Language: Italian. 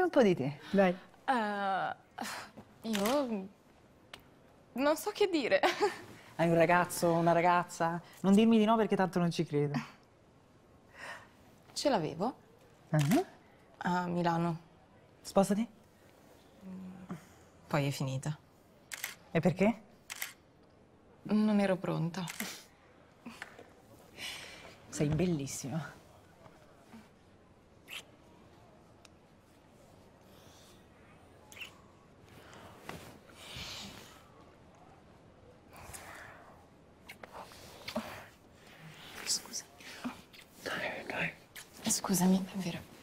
Raccontami un po' di te, dai. Io non so che dire. Hai un ragazzo, una ragazza? Non dirmi di no perché tanto non ci credo. Ce l'avevo. A Milano. Sposati? Poi è finita. E perché? Non ero pronta. Sei bellissima. Scusa. Dai, dai. Scusami, è vero.